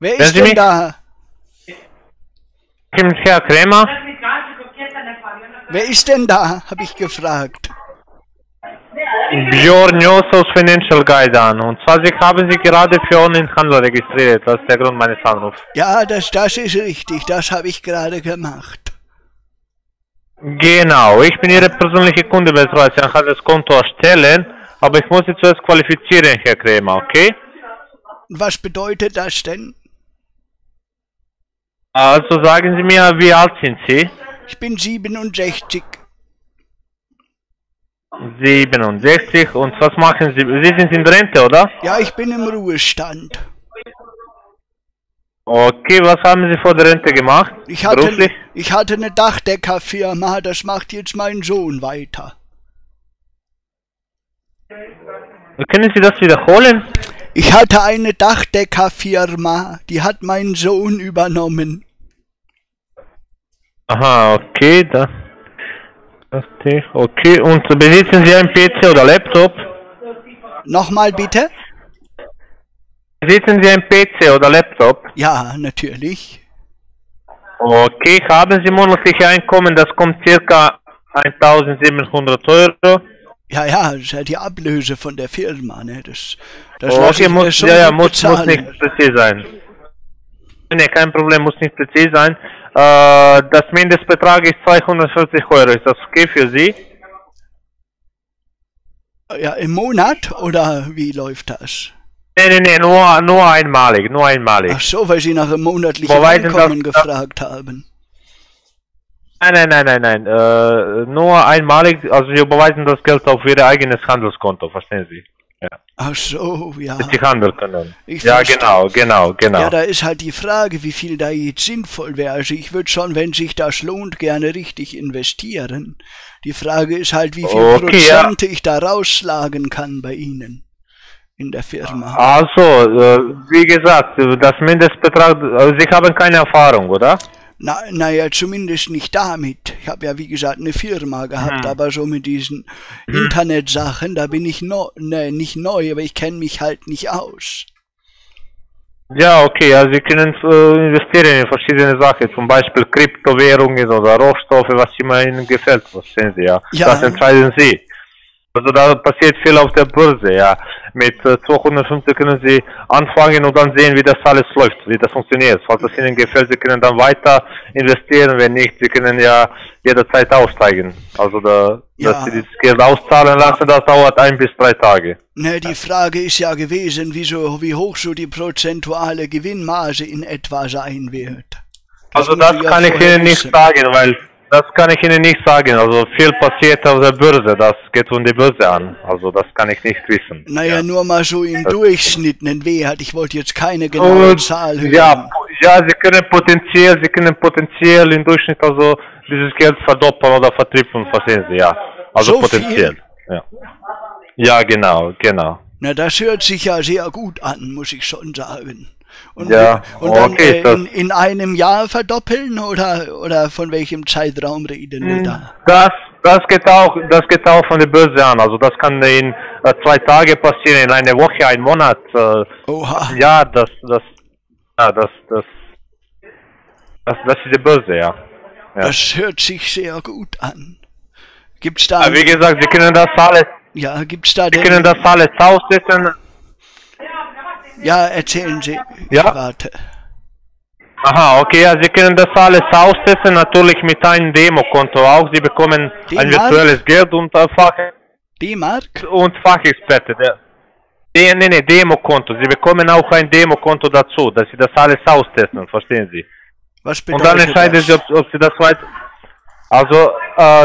Wer ist denn da? Herr Krämer. Wer ist denn da? Habe ich gefragt. Björn Joss aus Financial Guide an. Und zwar, Sie haben sich gerade für Online-Handel registriert. Das ist der Grund meines Anrufs. Ja, das ist richtig. Das habe ich gerade gemacht. Genau. Ich bin Ihre persönliche Kundenbetreuerin. Ich kann das Konto erstellen, aber ich muss Sie zuerst qualifizieren, Herr Krämer, okay? Was bedeutet das denn? Also sagen Sie mir, wie alt sind Sie? Ich bin 67. 67, und was machen Sie? Sie sind in Rente, oder? Ja, ich bin im Ruhestand. Okay, was haben Sie vor der Rente gemacht? Ich hatte eine Dachdeckerfirma, das macht jetzt mein Sohn weiter. Können Sie das wiederholen? Ich hatte eine Dachdeckerfirma, die hat mein Sohn übernommen. Aha, okay, okay, und besitzen Sie einen PC oder Laptop? Nochmal bitte? Besitzen Sie einen PC oder Laptop? Ja, natürlich. Okay, haben Sie monatliche Einkommen, das kommt circa 1.700 €? Ja, das ist ja die Ablöse von der Firma, ne? Das okay, muss nicht präzise sein. Ne, kein Problem, muss nicht präzise sein. Das Mindestbetrag ist 240 €. Ist das okay für Sie? Ja, im Monat oder wie läuft das? Nee, nur einmalig, Ach so, weil Sie nach dem monatlichen Einkommen gefragt haben. Nein. Nur einmalig, also wir überweisen das Geld auf Ihr eigenes Handelskonto, verstehen Sie? Ja. Ach so, ja. Dass Sie handeln können. Ja, genau. Ja, da ist halt die Frage, wie viel da jetzt sinnvoll wäre. Also ich würde schon, wenn sich das lohnt, gerne richtig investieren. Die Frage ist halt, wie viel Prozent ich da rausschlagen kann bei Ihnen in der Firma. Also, wie gesagt, das Mindestbetrag, Sie haben keine Erfahrung, oder? Naja, zumindest nicht damit. Ich habe ja, wie gesagt, eine Firma gehabt, aber so mit diesen Internetsachen, da bin ich nicht neu, aber ich kenne mich halt nicht aus. Ja, okay, also Sie können investieren in verschiedene Sachen, zum Beispiel Kryptowährungen oder Rohstoffe, was immer Ihnen gefällt, verstehen Sie, ja. Das entscheiden Sie. Also da passiert viel auf der Börse, ja. Mit 250 können Sie anfangen und dann sehen, wie das alles läuft, wie das funktioniert. Falls es Ihnen gefällt, Sie können dann weiter investieren, wenn nicht, Sie können ja jederzeit aussteigen. Also dass Sie das Geld auszahlen lassen, das dauert 1 bis 3 Tage. Ne, die Frage ist ja gewesen, wie hoch so die prozentuale Gewinnmarge in etwa sein wird. Also das kann ich Ihnen nicht sagen, weil... Das kann ich Ihnen nicht sagen, also viel passiert auf der Börse, das geht um die Börse an, also das kann ich nicht wissen. Naja, nur mal so im Durchschnitt einen Wert, ich wollte jetzt keine genaue Zahl hören. Ja, Sie können potenziell im Durchschnitt also dieses Geld verdoppeln oder vertrippeln, verstehen Sie, ja. Also so potenziell. Viel? Ja, genau. Na, das hört sich ja sehr gut an, muss ich schon sagen. Und, dann in einem Jahr verdoppeln oder von welchem Zeitraum reden wir da? Das geht auch von der Börse an. Also das kann in 2 Tage passieren, in einer Woche, einem Monat. Ja, das ist die Börse, ja. Das hört sich sehr gut an. Gibt's da? Wie gesagt, Sie können das alles. Ja, aussetzen. Ja, erzählen Sie. Ja. Warte. Aha, okay, ja, Sie können das alles austesten, natürlich mit einem Demokonto auch. Sie bekommen ein virtuelles Geld und Fachexperte. Demokonto. Sie bekommen auch ein Demokonto dazu, dass Sie das alles austesten, verstehen Sie? Was bedeutet das? Und dann entscheiden Sie, ob Sie das weiter... Also,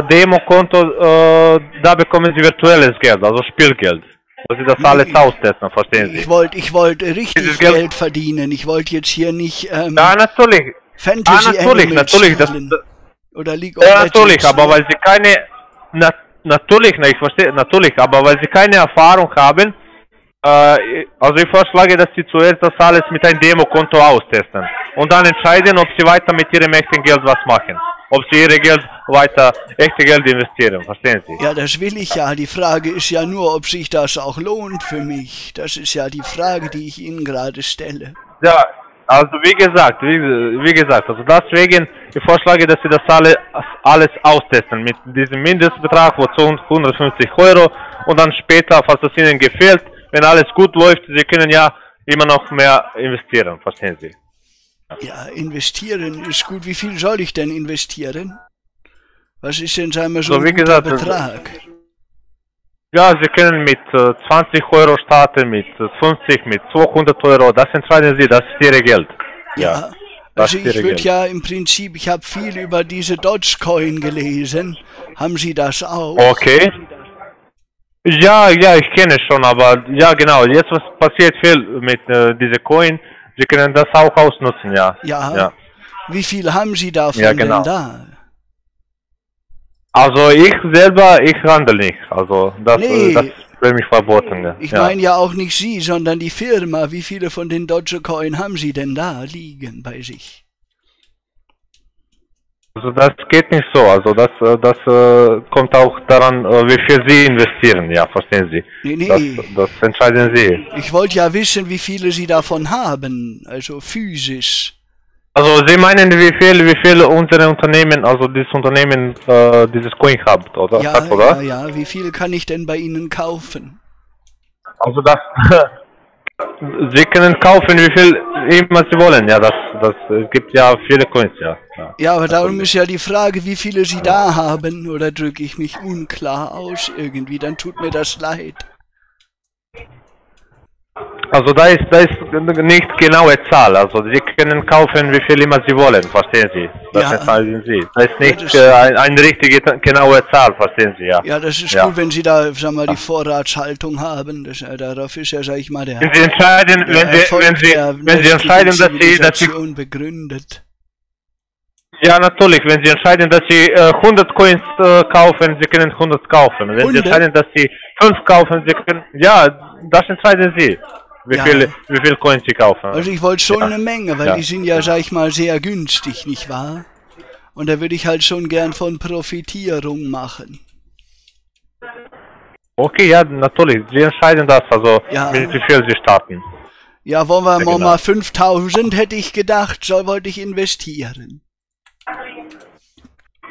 Demokonto, da bekommen Sie virtuelles Geld, also Spielgeld. Dass Sie das alles austesten, verstehen Sie? Ich wollte richtig Geld verdienen. Ich wollte jetzt hier nicht natürlich. Fantasy natürlich. Oder League of Legends. Natürlich, aber weil Sie keine weil Sie keine Erfahrung haben, also ich vorschlage, dass Sie zuerst das alles mit einem Demokonto austesten und dann entscheiden, ob Sie weiter mit Ihrem echten Geld was machen. Ob Sie Ihr Geld weiter, echte Geld investieren, verstehen Sie? Ja, das will ich ja. Die Frage ist ja nur, ob sich das auch lohnt für mich. Das ist ja die Frage, die ich Ihnen gerade stelle. Ja, Also wie gesagt, also deswegen, ich vorschlage, dass Sie das alles austesten mit diesem Mindestbetrag von 150 € und dann später, falls es Ihnen gefällt, wenn alles gut läuft, Sie können ja immer noch mehr investieren, verstehen Sie? Ja, investieren ist gut. Wie viel soll ich denn investieren? Was ist denn, sagen wir, so ein guter Betrag? Ja, Sie können mit 20 € starten, mit 50, mit 200 €. Das entscheiden Sie, das ist Ihre Geld. Ja, also ich würde ja im Prinzip, ich habe viel über diese Dogecoin gelesen. Haben Sie das auch? Okay. Ja, ich kenne es schon, aber ja genau, jetzt was passiert viel mit dieser Coin. Sie können das auch ausnutzen, ja. Ja. Wie viel haben Sie davon denn da? Also ich selber, ich handle nicht. Also das, das ist für mich verboten. Ja. Ich meine ja auch nicht Sie, sondern die Firma. Wie viele von den Dogecoin haben Sie denn da liegen bei sich? Also das geht nicht so. Also das kommt auch daran, wie viel Sie investieren. Ja, verstehen Sie? Das entscheiden Sie. Ich wollte ja wissen, wie viele Sie davon haben, also physisch. Also Sie meinen, wie viel unsere Unternehmen, also dieses Unternehmen, dieses Coin hat, oder? Ja, ja, wie viel kann ich denn bei Ihnen kaufen? Also das, Sie können kaufen, wie viel immer Sie wollen, ja, das gibt ja viele Coins, ja. Ja, aber darum ist ja die Frage, wie viele Sie da haben, oder drücke ich mich unklar aus irgendwie, dann tut mir das leid. Also da ist nicht genaue Zahl, also Sie können kaufen, wie viel immer Sie wollen, verstehen Sie? Das entscheiden Sie. Da ist nicht eine richtige, genaue Zahl, verstehen Sie, ja. Ja, das ist gut, wenn Sie da, sagen wir mal, die Vorratshaltung haben, darauf ist ja, sag ich mal, der entscheiden, wenn Sie entscheiden, dass Sie begründet. Ja, natürlich, wenn Sie entscheiden, dass Sie 100 Coins kaufen, Sie können 100 kaufen. Wenn 100? Sie entscheiden, dass Sie 5 kaufen, Sie können... Ja, das entscheiden Sie, wie viel Coins Sie kaufen. Also ich wollte schon eine Menge, weil die sind ja, sag ich mal, sehr günstig, nicht wahr? Und da würde ich halt schon gern von Profitierung machen. Okay, ja, natürlich, Sie entscheiden das, also mit wie viel Sie starten. Ja, wollen wir mal 5.000, hätte ich gedacht, wollte ich investieren.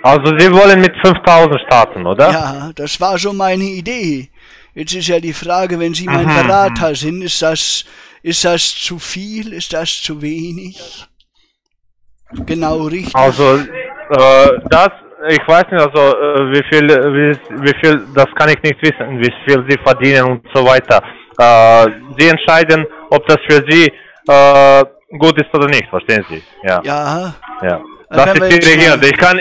Also Sie wollen mit 5.000 starten, oder? Ja, das war so meine Idee. Jetzt ist ja die Frage, wenn Sie mein Berater sind, ist das zu viel, ist das zu wenig? Genau richtig. Also ich weiß nicht, also wie viel, das kann ich nicht wissen, wie viel Sie verdienen und so weiter. Sie entscheiden, ob das für Sie gut ist oder nicht, verstehen Sie? Ja. Das ist Ihre Geld. Ich kann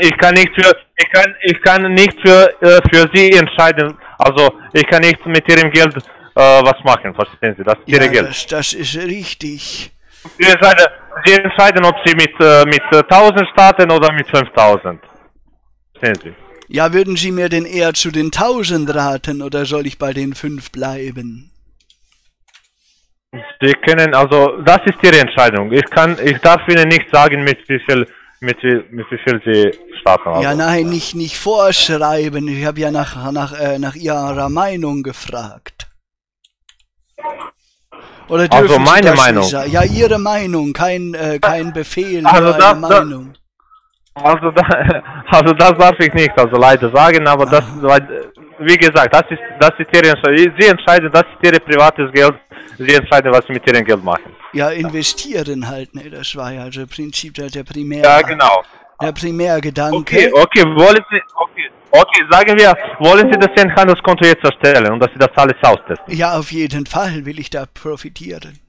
nicht für Sie entscheiden. Also ich kann nicht mit Ihrem Geld was machen. Verstehen Sie? Das ist Ihre Geld. Das ist richtig. Sie entscheiden, ob Sie mit 1.000 starten oder mit 5.000. Verstehen Sie? Ja, würden Sie mir denn eher zu den 1.000 raten oder soll ich bei den 5 bleiben? Sie können, also das ist Ihre Entscheidung. Ich darf Ihnen nicht sagen, mit wie viel Sie starten. Also. Ja, nein, nicht vorschreiben. Ich habe ja nach Ihrer Meinung gefragt. Oder dürfen also meine Sie das Meinung? Nicht sagen? Ja, Ihre Meinung, kein Befehl, also nur eine Meinung. Also das darf ich nicht, also leider sagen, aber wie gesagt, das ist Ihre Entscheidung. Sie entscheiden, das ist Ihr privates Geld. Sie entscheiden, was Sie mit Ihrem Geld machen. Ja, investieren halt, ne? Das war ja also im Prinzip der Primärgedanke. Okay, wollen Sie, sagen wir, wollen Sie das in Handelskonto jetzt erstellen und dass Sie das alles austesten? Ja, auf jeden Fall will ich da profitieren.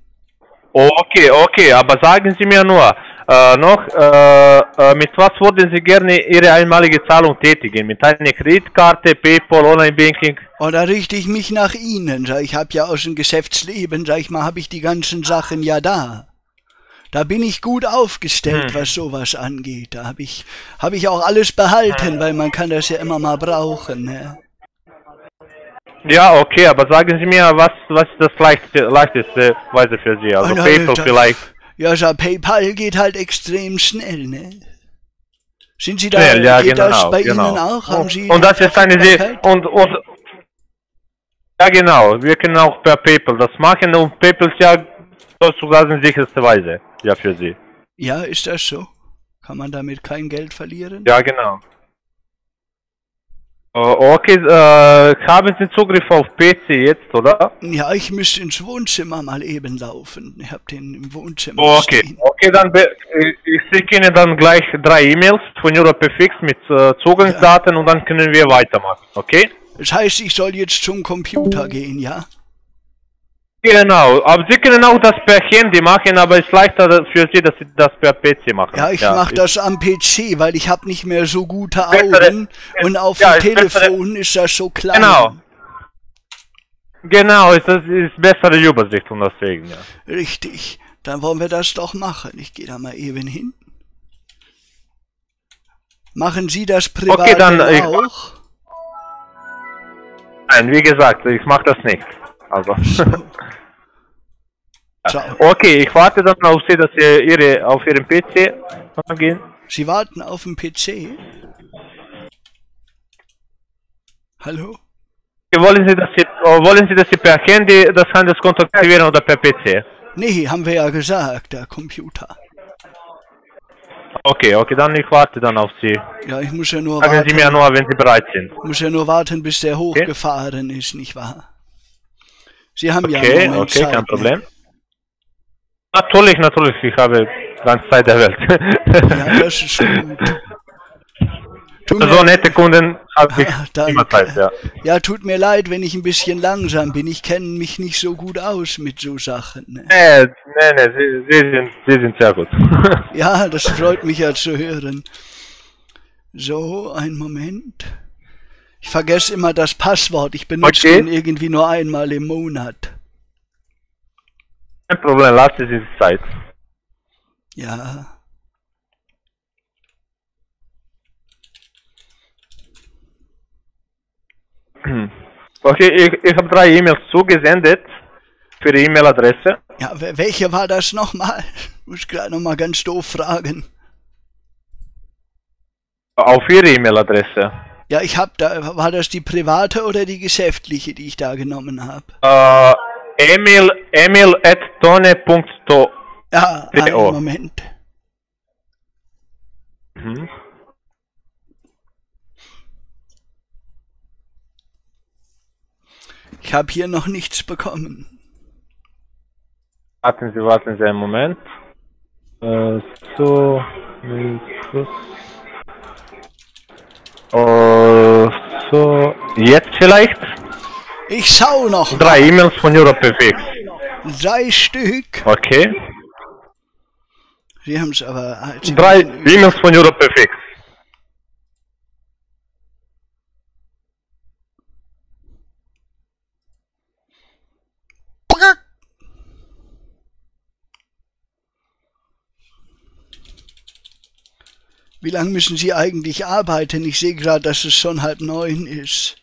Okay, aber sagen Sie mir nur, mit was würden Sie gerne Ihre einmalige Zahlung tätigen? Mit einer Kreditkarte, PayPal, Online-Banking? Oder richte ich mich nach Ihnen? Ich habe ja aus dem Geschäftsleben, sag ich mal, habe ich die ganzen Sachen ja da. Da bin ich gut aufgestellt, was sowas angeht. Da habe ich auch alles behalten, weil man kann das ja immer mal brauchen, ne? Ja, okay, aber sagen Sie mir, was ist das leichteste Weise für Sie? Also PayPal vielleicht? Ja, so PayPal geht halt extrem schnell, ne? Sind Sie da? Schnell, ja, geht genau, das bei Ihnen auch? Haben Sie und das ist eine sehr... Ja, genau, wir können auch per PayPal das machen und PayPal ist ja sozusagen die sicherste Weise. Ja, für sie. Ja, ist das so? Kann man damit kein Geld verlieren? Ja, genau. Okay, haben Sie Zugriff auf PC jetzt, oder? Ja, ich müsste ins Wohnzimmer mal eben laufen. Ich habe den im Wohnzimmer stehen. Okay, dann ich schicke Ihnen dann gleich 3 E-Mails von EuropeFX mit Zugangsdaten und dann können wir weitermachen, okay? Das heißt, ich soll jetzt zum Computer gehen, ja? Genau, aber Sie können auch das per Handy machen, aber es ist leichter für Sie, dass Sie das per PC machen. Ja, ich mache das am PC, weil ich habe nicht mehr so gute Augen und auf dem Telefon ist das so klein. Genau, das ist bessere Übersicht und deswegen, ja. Richtig, dann wollen wir das doch machen. Ich gehe da mal eben hin. Machen Sie das privat auch? Nein, wie gesagt, ich mache das nicht. Also. Okay, ich warte dann auf Sie, dass Sie auf Ihren PC gehen. Sie warten auf den PC? Hallo? Wollen Sie, dass Sie per Handy das Handelskonto aktivieren oder per PC? Nee, haben wir ja gesagt, der Computer. Okay, dann ich warte dann auf Sie. Ja, ich muss ja nur warten. Sagen Sie mir nur, wenn Sie bereit sind. Ich muss ja nur warten, bis der hochgefahren ist, nicht wahr? Sie haben ja Zeit, kein Problem. Natürlich, natürlich, ich habe die ganze Zeit der Welt. Ja, das ist gut. So nette Kunden habe ich immer Zeit, ja. Ja, tut mir leid, wenn ich ein bisschen langsam bin. Ich kenne mich nicht so gut aus mit so Sachen. Nee, Sie sind sehr gut. Ja, das freut mich ja zu hören. So, einen Moment. Ich vergesse immer das Passwort. Ich benutze den irgendwie nur einmal im Monat. Kein Problem, lass es in Zeit. Ja. Okay, ich habe 3 E-Mails zugesendet für die E-Mail-Adresse. Ja, welche war das nochmal? Muss ich gerade nochmal ganz doof fragen. Auf Ihre E-Mail-Adresse. Ja, ich hab da, war das die private oder die geschäftliche, die ich da genommen habe? Emil@tone.to. Ja, einen Moment. Ich habe hier noch nichts bekommen. Warten Sie einen Moment. So, jetzt vielleicht? Ich schau noch. 3 E-Mails von EuropeFX. 3 Stück. Okay. Sie haben es aber. 3 E-Mails von EuropeFX. Wie lange müssen Sie eigentlich arbeiten? Ich sehe gerade, dass es schon 20:30 ist.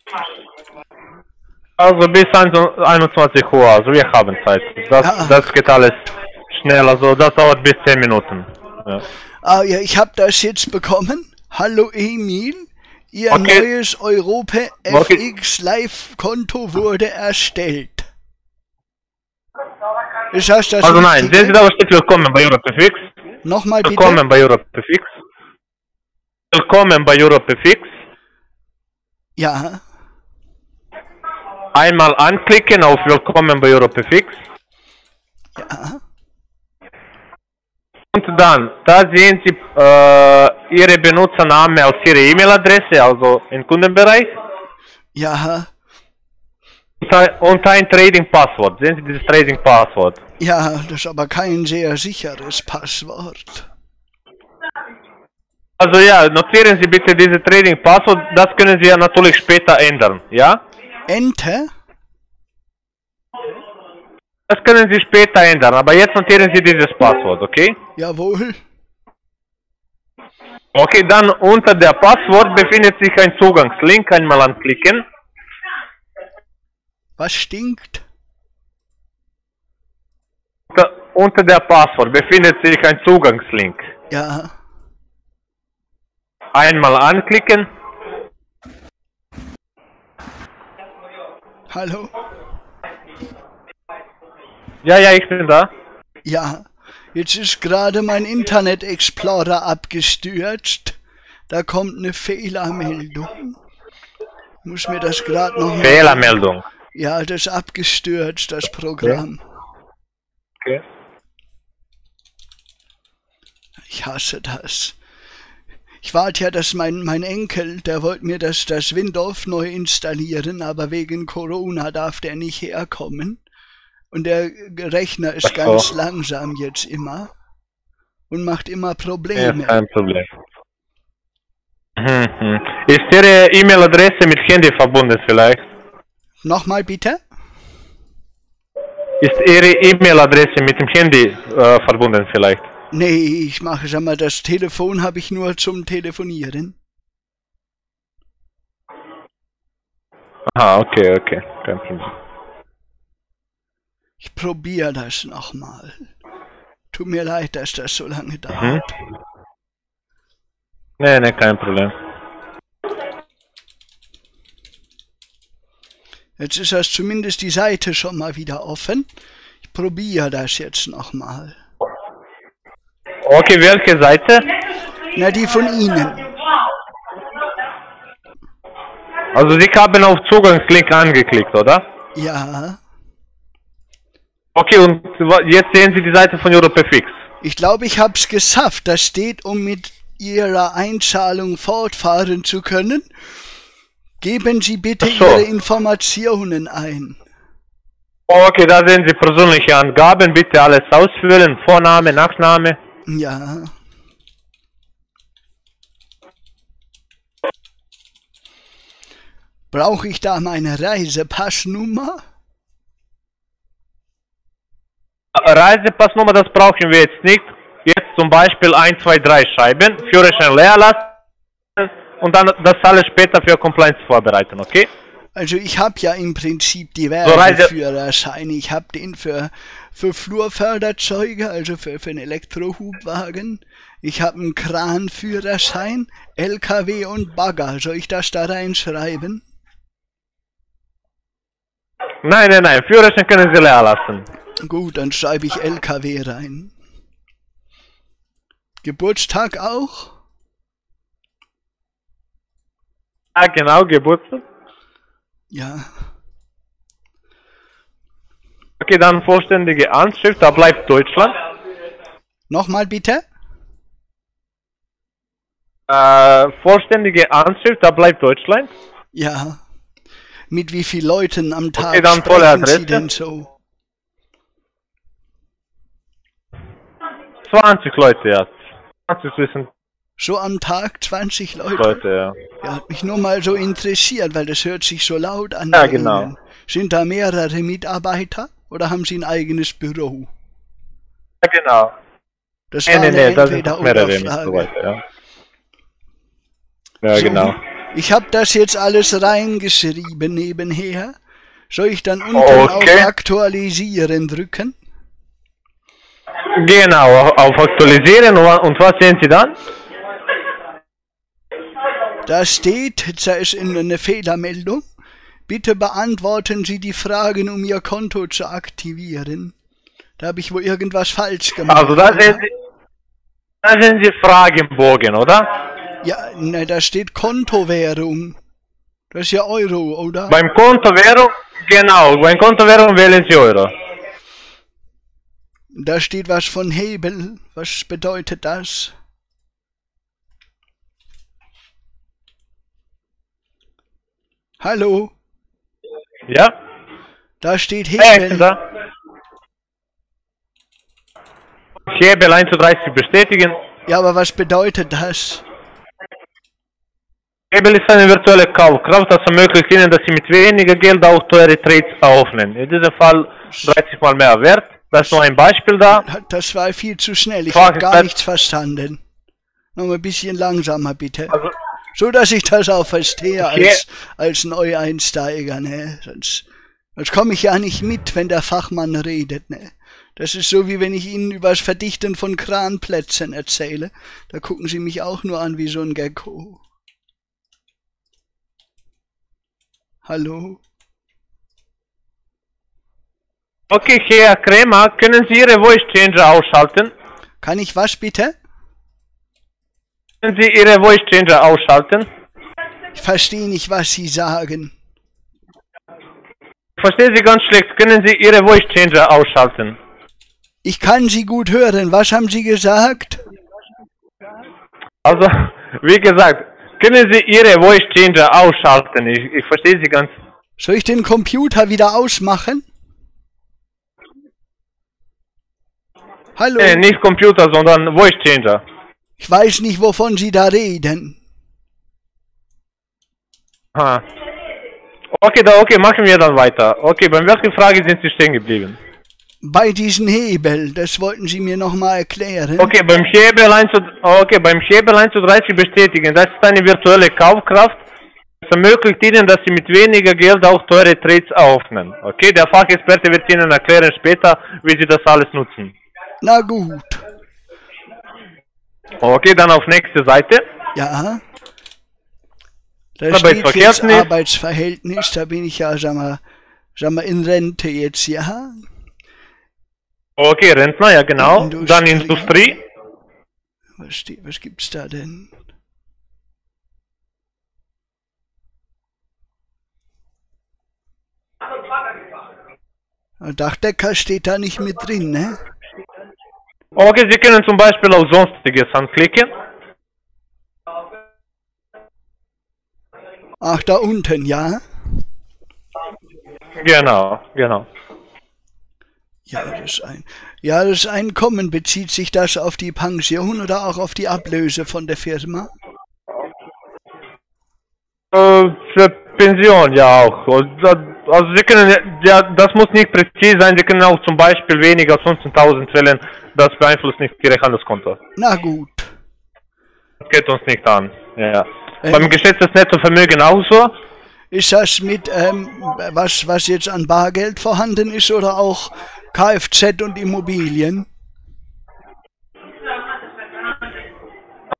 Also bis 21 Uhr, also wir haben Zeit. Das geht alles schnell, also das dauert bis 10 Minuten. Ja. Ah ja, ich habe das jetzt bekommen. Hallo Emil, Ihr neues EuropeFX Live-Konto wurde erstellt. Ist das das also nein, sehen Sie, da steht Willkommen bei EuropeFX. Nochmal bitte. Willkommen bei EuropeFX. Willkommen bei EuropeFX. Ja. Einmal anklicken auf Willkommen bei EuropeFX. Ja. Und dann, da sehen Sie Ihre Benutzername als Ihre E-Mail-Adresse, also im Kundenbereich. Ja. Und ein Trading-Passwort. Sehen Sie dieses Trading-Passwort? Ja, das ist aber kein sehr sicheres Passwort. Also ja, notieren Sie bitte diese Trading-Passwort, das können Sie ja natürlich später ändern, ja? Enter? Das können Sie später ändern, aber jetzt notieren Sie dieses Passwort, okay? Jawohl. Okay, dann unter der Passwort befindet sich ein Zugangslink, einmal anklicken. Was stinkt? Unter der Passwort befindet sich ein Zugangslink. Ja. Einmal anklicken. Hallo? Ja, ich bin da. Ja, Jetzt ist gerade mein Internet Explorer abgestürzt. Da kommt eine Fehlermeldung. Muss mir das gerade noch... Fehlermeldung? Ja, das ist abgestürzt, das Programm. Okay. Ich hasse das. Ich warte ja, dass mein Enkel, der wollte mir das Windows neu installieren, aber wegen Corona darf der nicht herkommen. Und der Rechner ist ganz langsam jetzt immer und macht immer Probleme. Ja, kein Problem. Ist Ihre E-Mail-Adresse mit Handy verbunden vielleicht? Nochmal bitte? Ist Ihre E-Mail-Adresse mit dem Handy verbunden vielleicht? Nee, ich mache, sag mal, das Telefon habe ich nur zum Telefonieren. Aha, okay, okay. Kein Problem. Ich probiere das nochmal. Tut mir leid, dass das so lange dauert. Mhm. Nee, nee, kein Problem. Jetzt ist das zumindest die Seite schon mal wieder offen. Ich probiere das jetzt nochmal. Okay, welche Seite? Na, die von Ihnen. Also Sie haben auf Zugangslink angeklickt, oder? Ja. Okay, und jetzt sehen Sie die Seite von EuropeFX. Ich glaube, ich habe es geschafft. Das steht, um mit Ihrer Einzahlung fortfahren zu können. Geben Sie bitte Ihre Informationen ein. Okay, da sehen Sie persönliche Angaben. Bitte alles ausfüllen. Vorname, Nachname. Ja. Brauche ich da meine Reisepassnummer? Reisepassnummer, das brauchen wir jetzt nicht. Jetzt zum Beispiel 1, 2, 3 Scheiben, Führerschein leer lassen und dann das alles später für Compliance vorbereiten, okay? Also ich habe ja im Prinzip diverse Führerscheine. Ich habe den für Flurförderzeuge, also für einen Elektrohubwagen. Ich habe einen Kranführerschein, LKW und Bagger. Soll ich das da reinschreiben? Nein, nein, nein. Führerschein können Sie leer lassen. Gut, dann schreibe ich LKW rein. Geburtstag auch? Ah, genau, Geburtstag. Ja. Okay, dann vollständige Anschrift, da bleibt Deutschland. Nochmal bitte? Vollständige Anschrift, da bleibt Deutschland. Ja. Mit wie vielen Leuten am Tag sprechen Sie denn so? 20 Leute, ja. 20 wissen. So am Tag 20 Leute? Ja. Hat mich nur mal so interessiert, weil das hört sich so laut an. Ja, genau. Sind da mehrere Mitarbeiter oder haben Sie ein eigenes Büro? Ja, genau. Das war nee, das sind mehrere Mitarbeiter, ja. Ja, so, genau. Ich habe das jetzt alles reingeschrieben nebenher. Soll ich dann unten auf Aktualisieren drücken? Genau, auf Aktualisieren und was sehen Sie dann? Da steht, jetzt ist eine Fehlermeldung, bitte beantworten Sie die Fragen, um Ihr Konto zu aktivieren. Da habe ich wohl irgendwas falsch gemacht. Also da sehen Sie Fragenbogen, oder? Ja, na, da steht Kontowährung. Das ist ja Euro, oder? Beim Kontowährung, genau, beim Kontowährung wählen Sie Euro. Da steht was von Hebel. Was bedeutet das? Hallo? Ja? Da steht Hebel. Hebel 1 zu 30 bestätigen. Ja, aber was bedeutet das? Hebel ist eine virtuelle Kaufkraft, das ermöglicht Ihnen, dass Sie mit weniger Geld auch teure Trades aufnehmen. In diesem Fall 30 mal mehr Wert. Das ist nur ein Beispiel da. Das war viel zu schnell. Ich habe gar nichts verstanden. Noch ein bisschen langsamer, bitte. Also, so, dass ich das auch verstehe als Neueinsteiger. Ne? Sonst komme ich ja nicht mit, wenn der Fachmann redet. Ne? Das ist so, wie wenn ich Ihnen über das Verdichten von Kranplätzen erzähle. Da gucken Sie mich auch nur an wie so ein Gecko. Hallo? Okay, Herr Krämer, können Sie Ihre Voice Changer ausschalten? Kann ich was bitte? Können Sie Ihre Voice Changer ausschalten? Ich verstehe nicht, was Sie sagen. Ich verstehe Sie ganz schlecht. Können Sie Ihre Voice Changer ausschalten? Ich kann Sie gut hören. Was haben Sie gesagt? Also, wie gesagt, können Sie Ihre Voice Changer ausschalten? Ich verstehe Sie ganz. Soll ich den Computer wieder ausmachen? Hallo? Nee, nicht Computer, sondern Voice Changer. Ich weiß nicht, wovon Sie da reden. Aha. Okay, okay, machen wir dann weiter. Okay, bei welcher Frage sind Sie stehen geblieben? Bei diesem Hebel, das wollten Sie mir nochmal erklären. Okay, beim Hebel 1 zu 30 bestätigen, das ist eine virtuelle Kaufkraft. Es ermöglicht Ihnen, dass Sie mit weniger Geld auch teure Trades aufnehmen. Okay, der Fachexperte wird Ihnen erklären später, wie Sie das alles nutzen. Na gut. Okay, dann auf nächste Seite. Ja. Da Arbeitsverhältnis. Steht jetzt Arbeitsverhältnis, da bin ich ja, sag mal in Rente jetzt, ja. Okay, Rentner, ja genau. Industrie. Dann Industrie. Was gibt's da denn? Dachdecker steht da nicht mit drin, ne? Okay, Sie können zum Beispiel auf Sonstiges anklicken. Ach, da unten, ja? Genau, genau. Ja, das Einkommen, bezieht sich das auf die Pension oder auch auf die Ablöse von der Firma? Für Pension, ja auch. Also Sie können, ja, das muss nicht präzise sein, Sie können auch zum Beispiel weniger als 15.000 wählen, das beeinflusst nicht Ihr Handelskonto. Na gut. Das geht uns nicht an, ja. Beim geschätztes Nettovermögen auch so. Ist das mit, was jetzt an Bargeld vorhanden ist oder auch Kfz und Immobilien?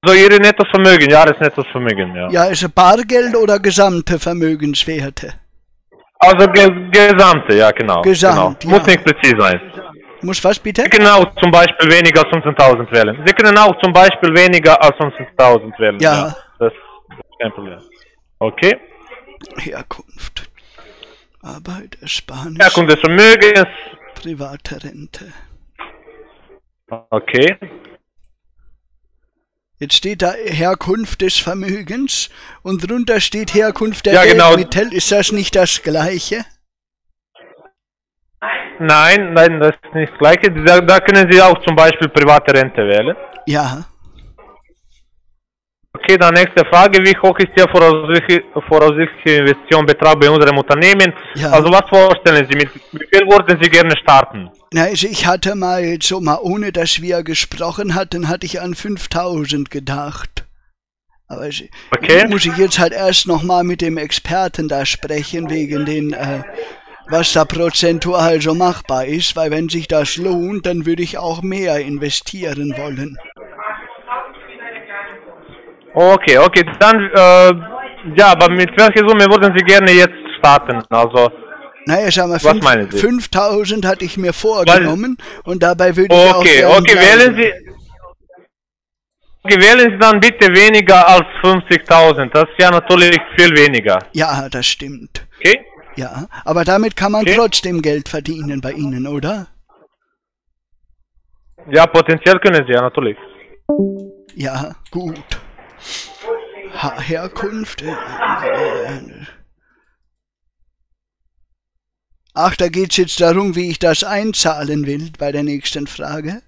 Also Ihre Nettovermögen, Jahresnettovermögen, ja. Ja, ist es Bargeld oder gesamte Vermögenswerte? Also gesamte, ja genau. Gesamt, genau. Ja. Muss nicht präzise sein. Muss was bitte? Sie können auch zum Beispiel weniger als 15.000 wählen. Sie können auch zum Beispiel weniger als 15.000 wählen. Ja. Ja. Das ist kein Problem. Okay. Herkunft. Arbeit, Ersparnis. Herkunft des Vermögens. Private Rente. Okay. Jetzt steht da Herkunft des Vermögens und drunter steht Herkunft der Geldmittel. Ist das nicht das Gleiche? Nein, nein, das ist nicht das Gleiche. Da können Sie auch zum Beispiel private Rente wählen. Ja. Okay, dann nächste Frage. Wie hoch ist der voraussichtliche Investitionsbetrag bei unserem Unternehmen? Ja. Also was vorstellen Sie? Mit wem würden Sie gerne starten? Na, also ich hatte mal, ohne dass wir gesprochen hatten, hatte ich an 5.000 gedacht. Aber muss ich jetzt halt erst nochmal mit dem Experten da sprechen, wegen den, was da prozentual so machbar ist. Weil wenn sich das lohnt, dann würde ich auch mehr investieren wollen. Okay, okay, dann, ja, aber mit welcher Summe würden Sie gerne jetzt starten? Also, naja, schau mal, 5.000 hatte ich mir vorgenommen und dabei würde ich auch gerne wählen Sie dann bitte weniger als 50.000, das ist ja natürlich viel weniger. Ja, das stimmt. Okay. Ja, aber damit kann man trotzdem Geld verdienen bei Ihnen, oder? Ja, potenziell können Sie, ja, natürlich. Ja, gut. Herkunft. Ach, da geht es jetzt darum, wie ich das einzahlen will bei der nächsten Frage.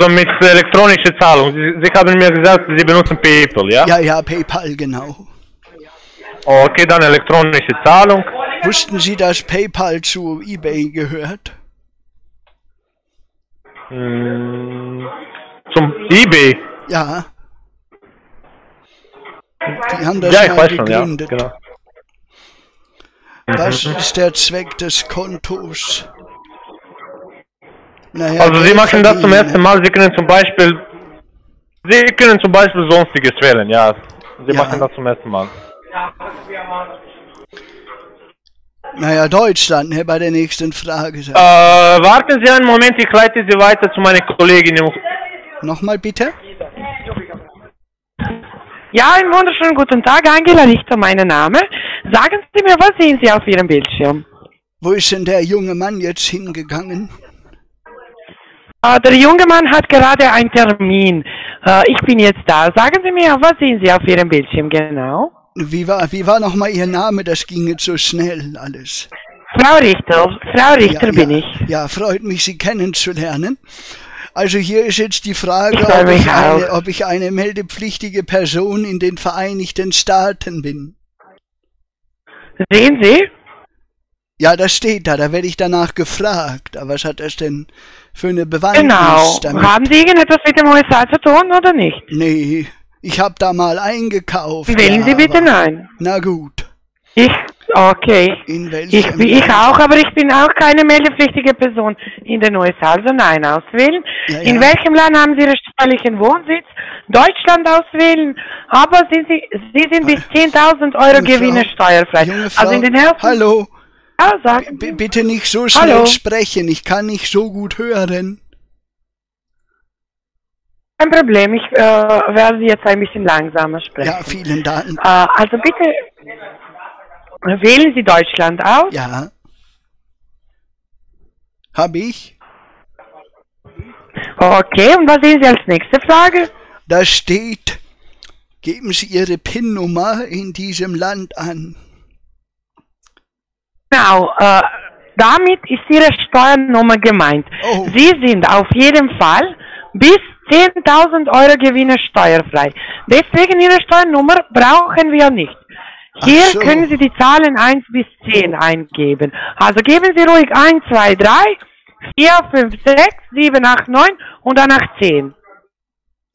So mit elektronischer Zahlung. Sie haben mir gesagt, Sie benutzen PayPal, ja? Ja, ja, PayPal, genau. Okay, dann elektronische Zahlung. Wussten Sie, dass PayPal zu eBay gehört? Zum eBay? Ja. Die haben das gegründet. Ja, genau. Was ist der Zweck des Kontos? Naja, also Sie machen das zum ersten Mal, Sie können zum Beispiel Sonstiges wählen, ja. Sie machen das zum ersten Mal. Naja, Deutschland, ne, bei der nächsten Frage. Warten Sie einen Moment, ich leite Sie weiter zu meiner Kollegin. Nochmal bitte? Ja, einen wunderschönen guten Tag, Angela Richter, mein Name. Sagen Sie mir, was sehen Sie auf Ihrem Bildschirm? Wo ist denn der junge Mann jetzt hingegangen? Der junge Mann hat gerade einen Termin. Ich bin jetzt da. Sagen Sie mir, was sehen Sie auf Ihrem Bildschirm genau? Wie war nochmal Ihr Name? Das ging jetzt so schnell alles. Frau Richter ja, bin ich. Ja, freut mich, Sie kennenzulernen. Also hier ist jetzt die Frage, ob ich eine meldepflichtige Person in den Vereinigten Staaten bin. Sehen Sie? Ja, das steht da, da werde ich danach gefragt. Aber was hat das denn für eine Bewandtnis damit? Haben Sie irgendetwas mit dem USA zu tun oder nicht? Nee, ich habe da mal eingekauft. Wählen Sie bitte nein. Na gut. Okay. Ich auch, aber ich bin auch keine meldepflichtige Person in den USA, also nein, auswählen. Ja, ja. In welchem Land haben Sie Ihren steuerlichen Wohnsitz? Deutschland auswählen, aber Sie sind bis 10.000 Euro Gewinne steuerfrei. Junge Frau, also in den ersten... Hallo. Bitte nicht so schnell sprechen, ich kann nicht so gut hören. Kein Problem, ich werde jetzt ein bisschen langsamer sprechen. Ja, vielen Dank. Also bitte wählen Sie Deutschland aus. Ja. Habe ich. Okay, und was sehen Sie als nächste Frage? Da steht, geben Sie Ihre PIN-Nummer in diesem Land an. Genau, damit ist Ihre Steuernummer gemeint. Oh. Sie sind auf jeden Fall bis 10.000 Euro Gewinne steuerfrei. Deswegen Ihre Steuernummer brauchen wir nicht. Hier können Sie die Zahlen 1 bis 10 eingeben. Also geben Sie ruhig 1, 2, 3, 4, 5, 6, 7, 8, 9 und danach 10.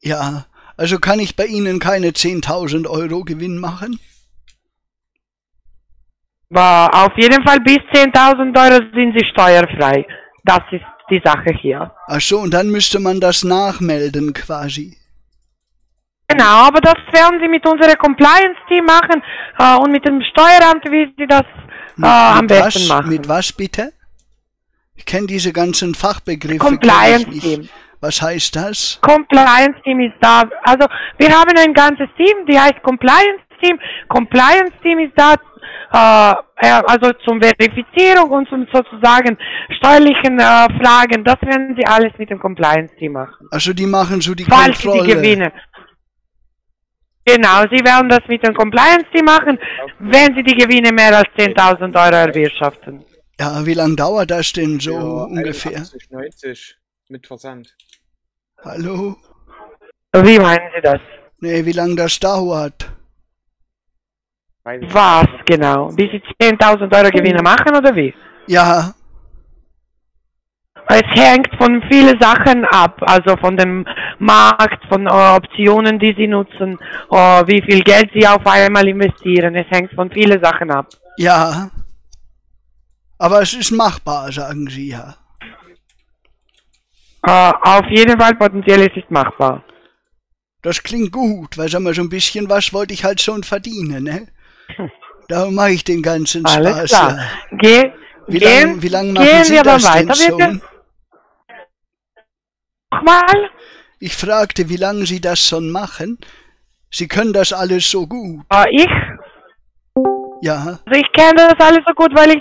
Ja, also kann ich bei Ihnen keine 10.000 Euro Gewinn machen? Auf jeden Fall bis 10.000 Euro sind Sie steuerfrei. Das ist die Sache hier. Ach so, und dann müsste man das nachmelden quasi. Genau, aber das werden Sie mit unserem Compliance-Team machen und mit dem Steueramt, wie Sie das am besten machen. Mit was bitte? Ich kenne diese ganzen Fachbegriffe. Compliance-Team. Was heißt das? Compliance-Team ist da. Also wir haben ein ganzes Team, die heißt Compliance-Team. Compliance-Team ist da. Also zum Verifizierung und zum sozusagen steuerlichen Fragen, das werden Sie alles mit dem Compliance-Team machen. Also die machen so die Kontrolle. Falls Sie Gewinne. Genau, Sie werden das mit dem Compliance-Team machen, wenn Sie die Gewinne mehr als 10.000 Euro erwirtschaften. Ja, wie lange dauert das denn so ungefähr? 80, 90 mit Versand. Hallo? Wie meinen Sie das? Nee, wie lange das dauert? Was genau? Bis Sie 10.000 Euro Gewinne machen oder wie? Ja. Es hängt von vielen Sachen ab, also von dem Markt, von Optionen, die Sie nutzen, wie viel Geld Sie auf einmal investieren. Es hängt von vielen Sachen ab. Ja. Aber es ist machbar, sagen Sie ja. Auf jeden Fall potenziell ist es machbar. Das klingt gut, weil sagen wir, so ein bisschen was wollte ich halt schon verdienen, ne? Darum mache ich den ganzen Spaß. Alles klar. Ja. Wie lange machen Sie das denn schon? Nochmal? Ich fragte, wie lange Sie das schon machen. Sie können das alles so gut. Ich? Ja. Also ich kenne das alles so gut, weil ich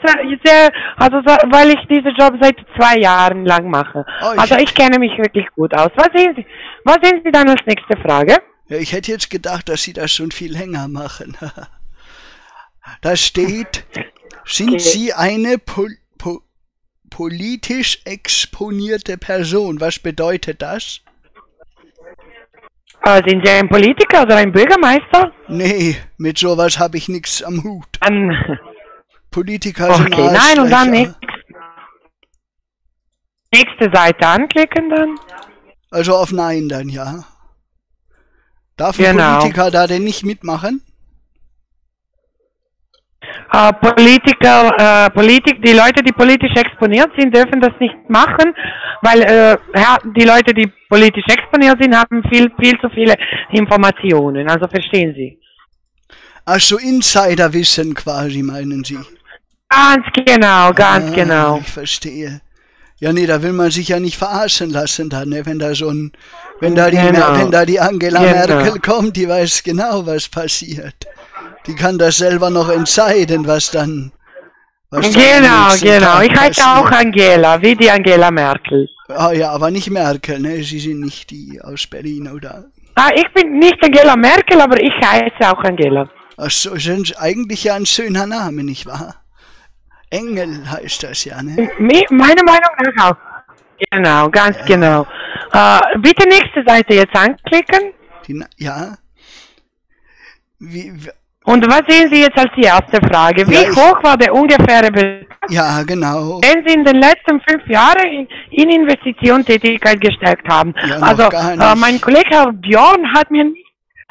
diesen Job seit 2 Jahren lang mache. Oh, also ich kenne mich wirklich gut aus. Was sehen Sie dann als nächste Frage? Ja, ich hätte jetzt gedacht, dass Sie das schon viel länger machen. Da steht, sind Sie eine politisch exponierte Person? Was bedeutet das? Sind Sie ein Politiker oder ein Bürgermeister? Nee, mit sowas habe ich nichts am Hut. Politiker sind nein, und dann nächste Seite anklicken dann. Also auf Nein dann, ja. Darf ein Politiker da denn nicht mitmachen? Die Leute, die politisch exponiert sind, dürfen das nicht machen, weil die Leute, die politisch exponiert sind, haben viel zu viele Informationen. Also verstehen Sie? Ach so, Insiderwissen quasi, meinen Sie? Ganz genau, ganz genau. Ich verstehe. Ja, nee, da will man sich ja nicht verarschen lassen dann, ne? Wenn da so ein, wenn da die Angela Merkel kommt, die weiß genau, was passiert. Die kann das selber noch entscheiden, was dann. Genau. Ich heiße auch Angela, wie die Angela Merkel. Ah ja, aber nicht Merkel, ne? Sie sind nicht die aus Berlin, oder? Ah, ich bin nicht Angela Merkel, aber ich heiße auch Angela. Ach so, sind eigentlich ja ein schöner Name, nicht wahr? Engel heißt das ja, ne? Meiner Meinung nach auch. Genau, ganz genau. Bitte nächste Seite jetzt anklicken. Ja. Und was sehen Sie jetzt als die erste Frage? Wie hoch war der ungefähre Betrag? Ja, genau. Den Sie in den letzten 5 Jahren in Investitionstätigkeit gesteckt haben. Ja, also, mein Kollege Herr Björn hat mir nicht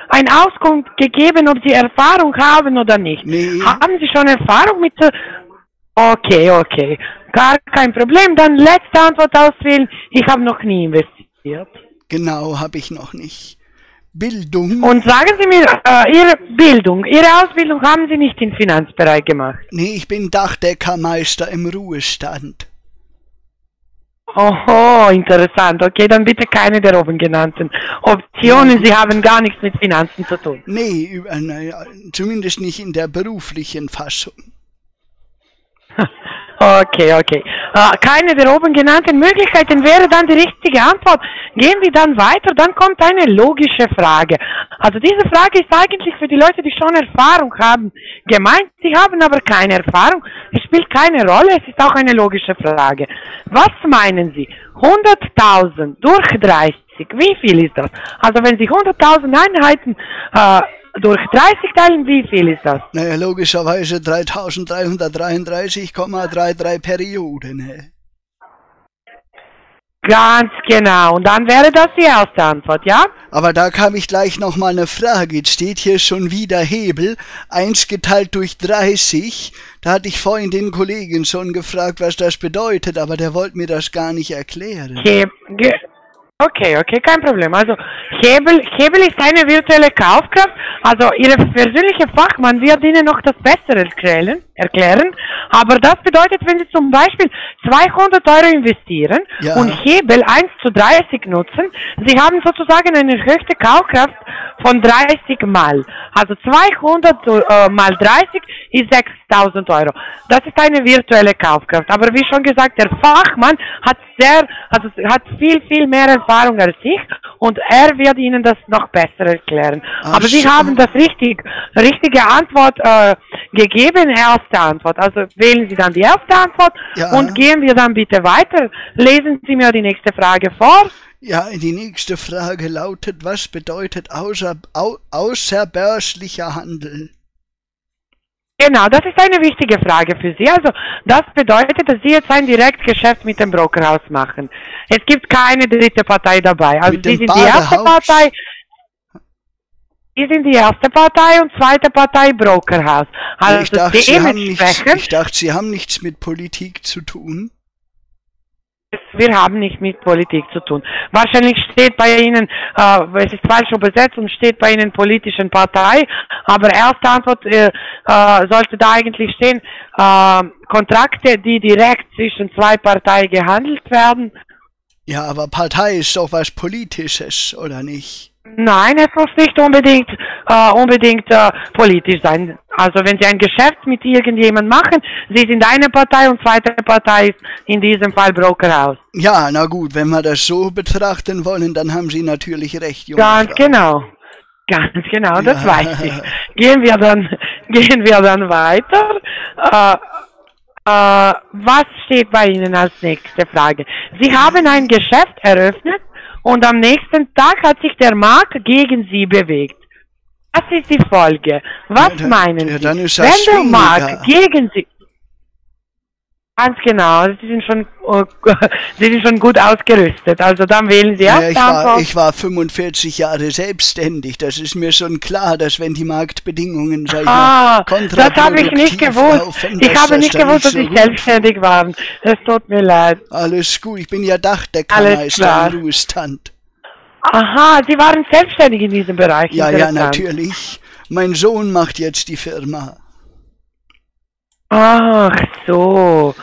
eine Auskunft gegeben, ob Sie Erfahrung haben oder nicht. Nee. Haben Sie schon Erfahrung mit... Okay, okay. Gar kein Problem. Dann letzte Antwort auswählen. Ich habe noch nie investiert. Genau, habe ich noch nicht. Bildung. Und sagen Sie mir, Ihre Bildung, Ihre Ausbildung haben Sie nicht im Finanzbereich gemacht? Nee, ich bin Dachdeckermeister im Ruhestand. Oho, interessant. Okay, dann bitte keine der oben genannten Optionen. Sie haben gar nichts mit Finanzen zu tun. Nee, zumindest nicht in der beruflichen Fassung. Okay, okay. Keine der oben genannten Möglichkeiten wäre dann die richtige Antwort. Gehen wir dann weiter, dann kommt eine logische Frage. Also diese Frage ist eigentlich für die Leute, die schon Erfahrung haben, gemeint. Sie haben aber keine Erfahrung. Es spielt keine Rolle, es ist auch eine logische Frage. Was meinen Sie? 100.000 durch 30, wie viel ist das? Also wenn Sie 100.000 Einheiten... durch 30 teilen, wie viel ist das? Naja, logischerweise 3.333,33 Perioden. Ne? Ganz genau. Und dann wäre das die erste Antwort, ja? Aber da kam ich gleich nochmal eine Frage. Jetzt steht hier schon wieder Hebel, 1 geteilt durch 30. Da hatte ich vorhin den Kollegen schon gefragt, was das bedeutet, aber der wollte mir das gar nicht erklären. Okay, okay, kein Problem. Also Hebel ist eine virtuelle Kaufkraft. Also Ihre persönliche Fachmann wird Ihnen noch das Bessere erklären. Aber das bedeutet, wenn Sie zum Beispiel 200 Euro investieren und Hebel 1 zu 30 nutzen, Sie haben sozusagen eine höchste Kaufkraft von 30 Mal. Also 200 mal 30 ist 6.000 Euro. Das ist eine virtuelle Kaufkraft. Aber wie schon gesagt, der Fachmann hat viel mehr Erfahrung als ich und er wird Ihnen das noch besser erklären. Aber Sie haben das richtige Antwort gegeben, erste Antwort. Also wählen Sie dann die erste Antwort und gehen wir dann bitte weiter. Lesen Sie mir die nächste Frage vor. Ja, die nächste Frage lautet, was bedeutet außerbörslicher Handel? Genau, das ist eine wichtige Frage für Sie. Also, das bedeutet, dass Sie jetzt ein Direktgeschäft mit dem Brokerhaus machen. Es gibt keine dritte Partei dabei. Also, Sie sind die erste Partei. Sie sind die erste Partei und zweite Partei Brokerhaus. Also, ich dachte, Sie haben nichts mit Politik zu tun. Wir haben nicht mit Politik zu tun. Wahrscheinlich steht bei Ihnen, es ist falsch übersetzt und steht bei Ihnen politischen Partei, aber erste Antwort sollte da eigentlich stehen, Kontrakte, die direkt zwischen zwei Parteien gehandelt werden. Ja, aber Partei ist doch was Politisches, oder nicht? Nein, es muss nicht unbedingt politisch sein. Also wenn Sie ein Geschäft mit irgendjemandem machen, Sie sind eine Partei und zweite Partei ist in diesem Fall Brokerhaus. Ja, na gut, wenn wir das so betrachten wollen, dann haben Sie natürlich recht, junge Frau. Ganz genau, das weiß ich. Gehen wir dann weiter. Was steht bei Ihnen als nächste Frage? Sie haben ein Geschäft eröffnet und am nächsten Tag hat sich der Markt gegen Sie bewegt. Das ist die Folge. Was meinen Sie? Dann ist das schwieriger. Wenn der Markt gegen Sie... Ganz genau, Sie sind schon gut ausgerüstet. Also dann wählen Sie erst Antwort. Ich war 45 Jahre selbstständig. Das ist mir schon klar, dass wenn die Marktbedingungen kontraproduktiv das habe ich nicht gewusst. Laufen, ich habe nicht gewusst, dass ich selbstständig war. Das tut mir leid. Alles gut, ich bin ja Dachdeckermeister im Ruhestand. Aha, Sie waren selbstständig in diesem Bereich. Ja, natürlich. Mein Sohn macht jetzt die Firma. Ach so.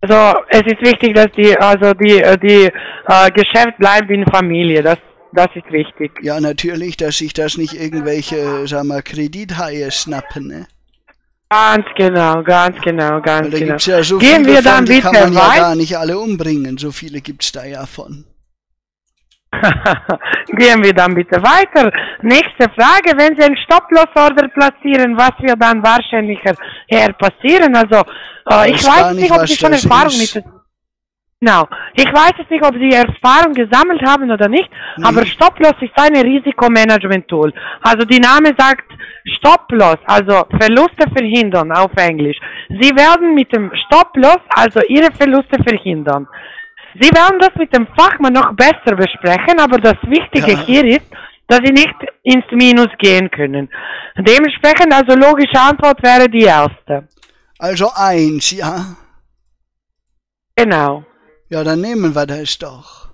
Also es ist wichtig, dass die Geschäft bleibt in Familie. Das ist wichtig. Ja, natürlich, dass sich das nicht irgendwelche, sagen wir, Kredithaie schnappen, ne? Ganz genau, ganz genau, ganz genau. Da gibt's ja so viele davon, die kann man ja gar nicht alle umbringen. So viele gibt's da ja von. Gehen wir dann bitte weiter. Nächste Frage, wenn Sie einen Stop-Loss-Order platzieren, was wird dann wahrscheinlich eher passieren? Also, ich weiß nicht, ob Sie schon Erfahrung mit... Genau. Ich weiß es nicht, ob Sie Erfahrung gesammelt haben oder nicht, aber Stop-Loss ist ein Risikomanagement-Tool. Also, die Name sagt Stop-Loss, also Verluste verhindern auf Englisch. Sie werden mit dem Stop-Loss, also Ihre Verluste verhindern. Sie werden das mit dem Fachmann noch besser besprechen, aber das Wichtige hier ist, dass Sie nicht ins Minus gehen können. Dementsprechend, also logische Antwort wäre die erste. Also 1, ja. Genau. Ja, dann nehmen wir das doch.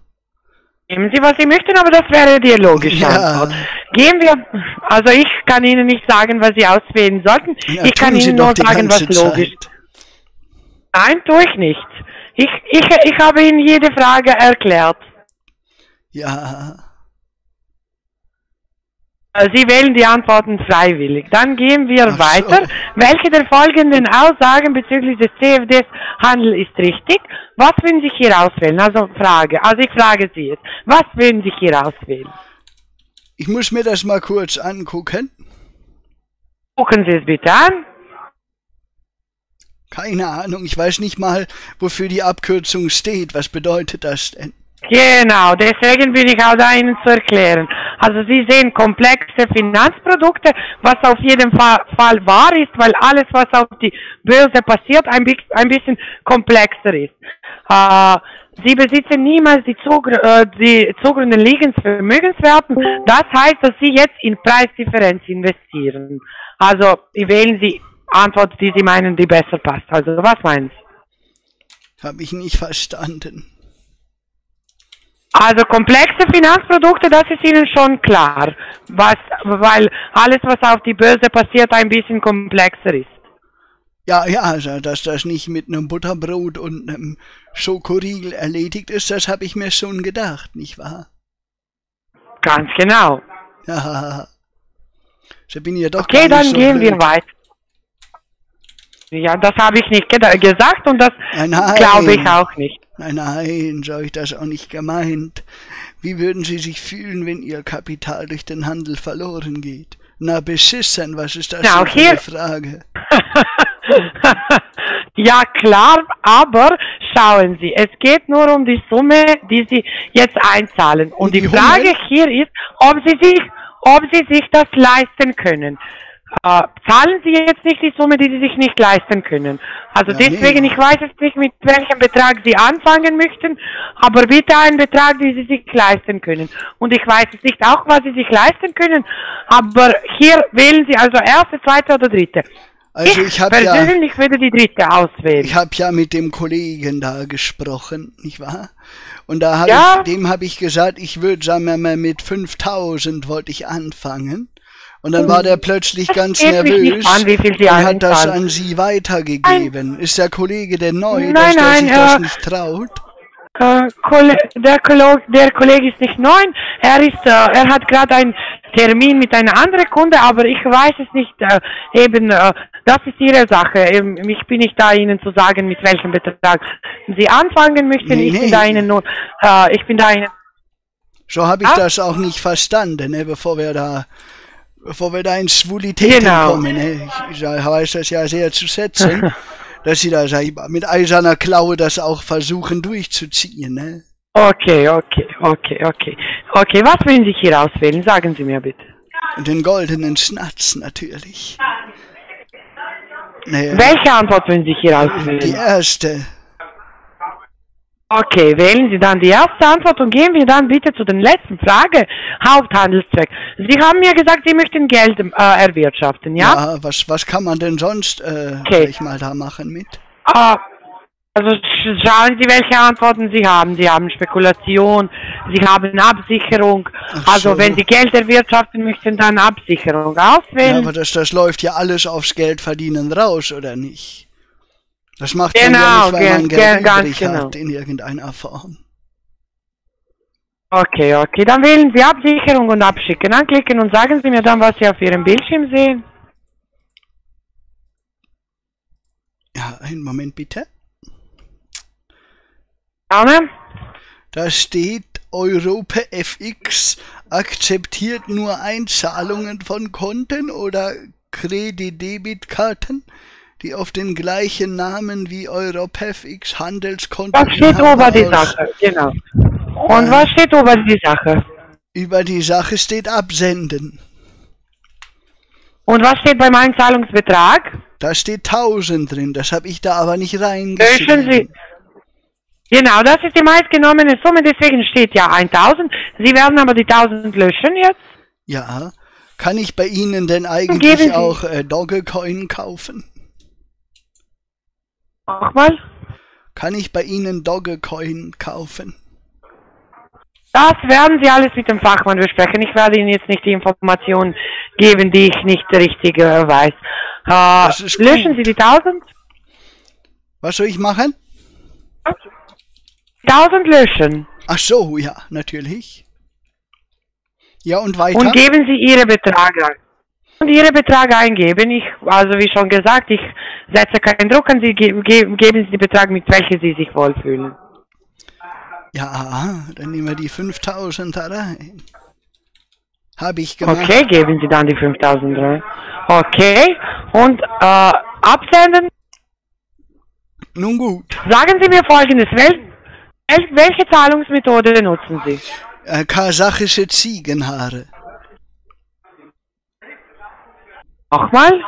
Nehmen Sie, was Sie möchten, aber das wäre die logische Antwort. Gehen wir, also ich kann Ihnen nicht sagen, was Sie auswählen sollten. Ja, ich kann Ihnen nur sagen, was logisch ist. Nein, tue ich nicht. Ich habe Ihnen jede Frage erklärt. Ja. Sie wählen die Antworten freiwillig. Dann gehen wir weiter. Welche der folgenden Aussagen bezüglich des CFD-Handels ist richtig? Was würden Sie hier auswählen? Also Frage. Also ich frage Sie jetzt. Was würden Sie hier auswählen? Ich muss mir das mal kurz angucken. Gucken Sie es bitte an. Keine Ahnung, ich weiß nicht mal, wofür die Abkürzung steht. Was bedeutet das denn? Genau, deswegen bin ich auch da Ihnen zu erklären. Also Sie sehen komplexe Finanzprodukte, was auf jeden Fall wahr ist, weil alles, was auf die Börse passiert, ein bisschen komplexer ist. Sie besitzen niemals die zugrunde liegenden Vermögenswerten. Das heißt, dass Sie jetzt in Preisdifferenz investieren. Also wählen Sie Antwort, die Sie meinen, die besser passt. Also, was meinen Sie? Habe ich nicht verstanden. Also, komplexe Finanzprodukte, das ist Ihnen schon klar, weil alles, was auf die Börse passiert, ein bisschen komplexer ist. Ja, ja, also, dass das nicht mit einem Butterbrot und einem Schokoriegel erledigt ist, das habe ich mir schon gedacht, nicht wahr? Ganz genau. Ja, da bin ich ja doch okay, dann so gehen wir weiter. Ja, das habe ich nicht gesagt und das glaube ich auch nicht. Nein, nein, so habe ich das auch nicht gemeint. Wie würden Sie sich fühlen, wenn Ihr Kapital durch den Handel verloren geht? Na, beschissen, was ist das für eine Frage? Ja, klar, aber schauen Sie, es geht nur um die Summe, die Sie jetzt einzahlen. Und die Frage hier ist, ob Sie sich das leisten können. Zahlen Sie jetzt nicht die Summe, die Sie sich nicht leisten können. Also ja, deswegen, ich weiß jetzt nicht, mit welchem Betrag Sie anfangen möchten, aber bitte einen Betrag, den Sie sich leisten können. Und ich weiß jetzt nicht auch, was Sie sich leisten können, aber hier wählen Sie also erste, zweite oder dritte. Also ich persönlich würde die dritte auswählen. Ich habe ja mit dem Kollegen da gesprochen, nicht wahr? Und da habe ich gesagt, ich würde, sagen wir mal, mit 5000 wollte ich anfangen. Und dann war der plötzlich ganz nervös und hat das an Sie weitergegeben. Ist der Kollege denn neu, dass er sich das nicht traut? Der Kollege ist nicht neu. Er hat gerade einen Termin mit einer anderen Kunde, aber ich weiß es nicht. Das ist Ihre Sache. Ich bin nicht da, Ihnen zu sagen, mit welchem Betrag Sie anfangen möchten. Ich bin da Ihnen nur... So habe ich das auch nicht verstanden, bevor wir da in Schwulitäten kommen. Ich weiß das ja sehr zu schätzen, dass Sie da mit eiserner Klaue das auch versuchen durchzuziehen. Ne? Okay, was wollen Sie hier auswählen? Sagen Sie mir bitte. Und den goldenen Schnatz natürlich. Naja. Welche Antwort wollen Sie hier auswählen? Die erste. Okay, wählen Sie dann die erste Antwort und gehen wir dann bitte zu den letzten Frage. Haupthandelszweck. Sie haben mir gesagt, Sie möchten Geld erwirtschaften, ja? Ja, was kann man denn sonst, vielleicht mal da machen mit? Also schauen Sie, welche Antworten Sie haben. Sie haben Spekulation, Sie haben Absicherung. Ach, also wenn Sie Geld erwirtschaften möchten, dann Absicherung auswählen. Ja, aber das läuft ja alles aufs Geld verdienen raus, oder nicht? Das macht man ja nicht, weil man Geld übrig hat in irgendeiner Form. Okay, okay. Dann wählen Sie Absicherung und Abschicken. Anklicken und sagen Sie mir dann, was Sie auf Ihrem Bildschirm sehen. Ja, einen Moment bitte. Da steht EuropeFX akzeptiert nur Einzahlungen von Konten oder Kredit-Debitkarten, die auf den gleichen Namen wie EuropeFX Handelskonten. Was steht über die Sache? Genau. Und was steht über die Sache? Über die Sache steht Absenden. Und was steht beim Einzahlungsbetrag? Da steht 1000 drin, das habe ich da aber nicht reingeschrieben. Genau, das ist die meistgenommene Summe, deswegen steht ja 1000. Sie werden aber die 1000 löschen jetzt. Ja, kann ich bei Ihnen denn eigentlich auch Dogecoin kaufen? Nochmal? Kann ich bei Ihnen Dogecoin kaufen? Das werden Sie alles mit dem Fachmann besprechen. Ich werde Ihnen jetzt nicht die Informationen geben, die ich nicht richtig weiß. Löschen Sie die 1000? Was soll ich machen? 1000 löschen. Ach so, ja, natürlich. Ja, und weiter. Und geben Sie Ihre Beträge ein. Und Ihre Beträge eingeben. Also wie schon gesagt, ich setze keinen Druck an Sie, geben Sie den Betrag, mit welchem Sie sich wohlfühlen. Ja, dann nehmen wir die 5000 rein. Habe ich gemacht. Okay, geben Sie dann die 5000 rein. Okay, und absenden. Nun gut. Sagen Sie mir Folgendes, welche Zahlungsmethode nutzen Sie? Kasachische Ziegenhaare. Nochmal?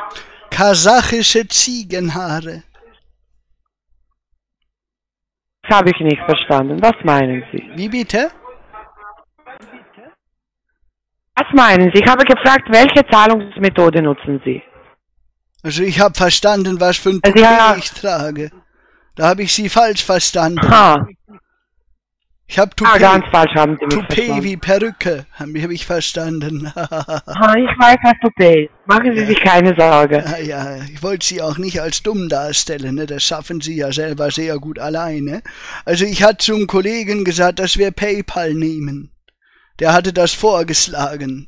Kasachische Ziegenhaare. Das habe ich nicht verstanden. Was meinen Sie? Wie bitte? Was meinen Sie? Ich habe gefragt, welche Zahlungsmethode nutzen Sie? Also ich habe verstanden, was für ein Problem ich trage. Da habe ich Sie falsch verstanden. Ha. Ich habe Toupet, ganz falsch haben Sie mich verstanden. Wie Perücke, habe ich verstanden. Ich weiß, was Toupet ist. Machen Sie sich keine Sorge. Ja, ich wollte Sie auch nicht als dumm darstellen, ne? Das schaffen Sie ja selber sehr gut alleine. Also ich hatte zum Kollegen gesagt, dass wir PayPal nehmen. Der hatte das vorgeschlagen.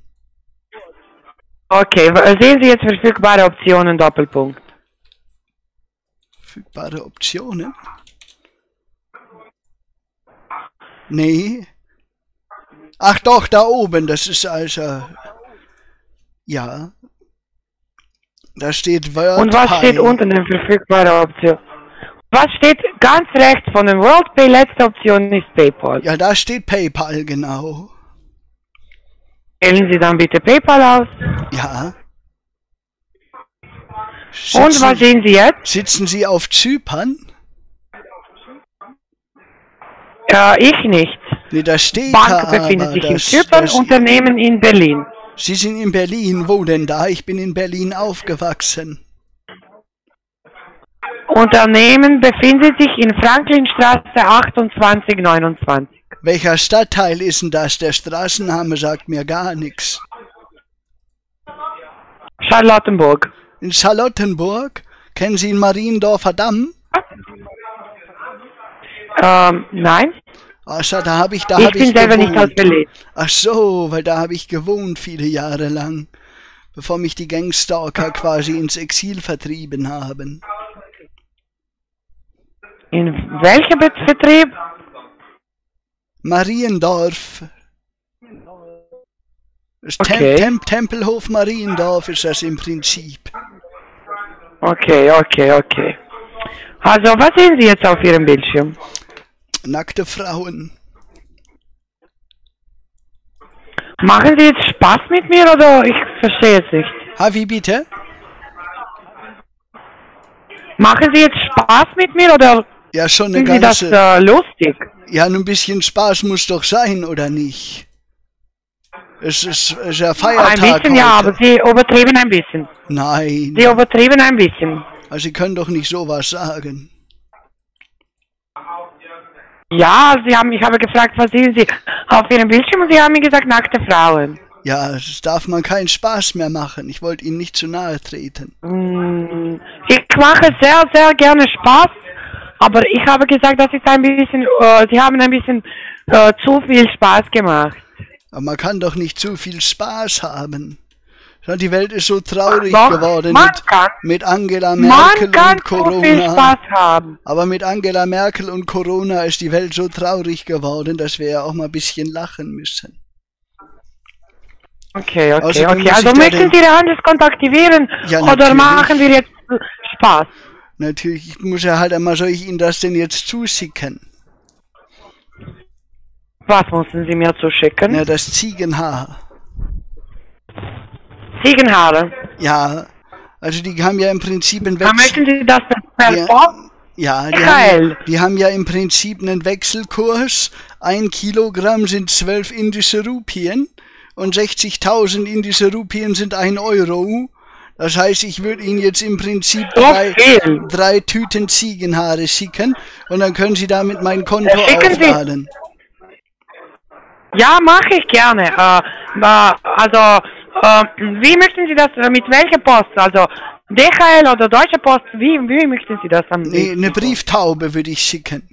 Okay, sehen Sie jetzt verfügbare Optionen, Doppelpunkt. Verfügbare Optionen? Nee. Ach doch, da oben, das ist also... Ja. Da steht World Und was Pay. Steht unten in verfügbare Option? Was steht ganz rechts von dem WorldPay? Letzte Option ist PayPal. Ja, da steht PayPal, genau. Wählen Sie dann bitte PayPal aus. Ja. Und was sehen Sie jetzt? Sitzen Sie auf Zypern? Ja, ich nicht. Nee, da steht Bank befindet sich in Zypern, Unternehmen in Berlin. Sie sind in Berlin? Wo denn da? Ich bin in Berlin aufgewachsen. Unternehmen befindet sich in Franklinstraße 2829. Welcher Stadtteil ist denn das? Der Straßenname sagt mir gar nichts. Charlottenburg. In Charlottenburg? Kennen Sie den Mariendorfer Damm? Nein. Ach so, da habe ich gewohnt. Ich bin selber nicht aus Berlin. Ach so, weil da habe ich gewohnt viele Jahre lang, bevor mich die Gangstalker quasi ins Exil vertrieben haben. In welchem Betrieb? Mariendorf. Okay. Tempelhof Mariendorf ist das im Prinzip. Okay, okay, okay. Also, was sehen Sie jetzt auf Ihrem Bildschirm? Nackte Frauen. Machen Sie jetzt Spaß mit mir oder ich verstehe es nicht? Wie bitte? Machen Sie jetzt Spaß mit mir oder ja, schon eine ganze... Sie das lustig? Ja, ein bisschen Spaß muss doch sein, oder nicht? Es ist ja Feiertag. Ein bisschen, heute. Ja, aber Sie übertrieben ein bisschen. Nein. Sie übertrieben ein bisschen. Also Sie können doch nicht sowas sagen. Ja, ich habe gefragt, was sehen Sie auf Ihrem Bildschirm, und Sie haben mir gesagt, nackte Frauen. Ja, das darf man keinen Spaß mehr machen. Ich wollte Ihnen nicht zu nahe treten. Ich mache sehr, sehr gerne Spaß, aber ich habe gesagt, das ist ein bisschen, Sie haben ein bisschen zu viel Spaß gemacht. Aber man kann doch nicht zu viel Spaß haben. Die Welt ist so traurig geworden mit Angela Merkel und Corona. Man kann so viel Spaß haben. Aber mit Angela Merkel und Corona ist die Welt so traurig geworden, dass wir ja auch mal ein bisschen lachen müssen. Okay, okay, okay. Also möchten Sie den Handelskonto aktivieren oder machen wir jetzt Spaß? Natürlich, ich muss ja halt einmal, soll ich Ihnen das denn jetzt zuschicken? Was mussten Sie mir zuschicken? Ja, das Ziegenhaar. Ziegenhaare? Ja, also die haben ja im Prinzip einen Wechsel... Aber möchten Sie das per Post? Ja, die haben ja im Prinzip einen Wechselkurs. 1 Kilogramm sind 12 indische Rupien. Und 60.000 indische Rupien sind 1 Euro. Das heißt, ich würde Ihnen jetzt im Prinzip drei Tüten Ziegenhaare schicken. Und dann können Sie damit mein Konto aufladen. Ja, mache ich gerne. Wie möchten Sie das, mit welcher Post? Also DHL oder Deutsche Post? Wie möchten Sie das am liebsten? Eine Brieftaube würde ich schicken.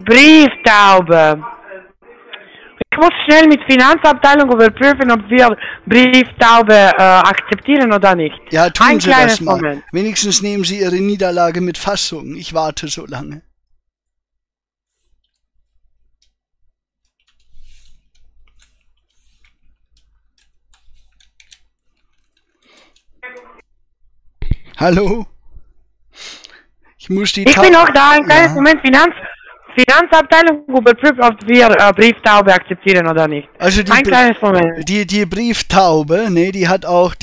Brieftaube. Ich muss schnell mit Finanzabteilung überprüfen, ob wir Brieftaube akzeptieren oder nicht. Ja, tun Sie das mal. Moment. Wenigstens nehmen Sie Ihre Niederlage mit Fassung. Ich warte so lange. Hallo? Ich bin auch da. Ein kleines Moment, Finanzabteilung überprüft, ob wir Brieftaube akzeptieren oder nicht. Also die Brieftaube, ne, die hat auch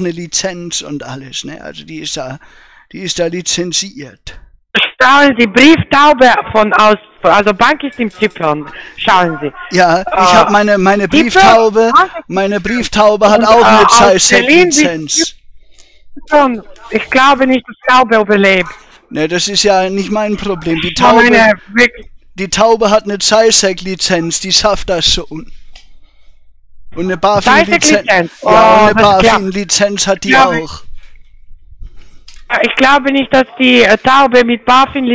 eine Lizenz und alles, ne? Also die ist da lizenziert. Schauen Sie, Brieftaube also Bank ist in Zypern. Schauen Sie. Ja, ich habe meine Brieftaube, hat auch eine Zeissett-Lizenz. Ich glaube nicht, dass Taube überlebt. Ne, das ist ja nicht mein Problem. Die Taube hat eine Zeissek-Lizenz, die schafft das schon. Und eine BaFin-Lizenz. Oh, ja, eine BaFin-Lizenz hat die auch. Ich glaube nicht, dass die Taube mit BaFin...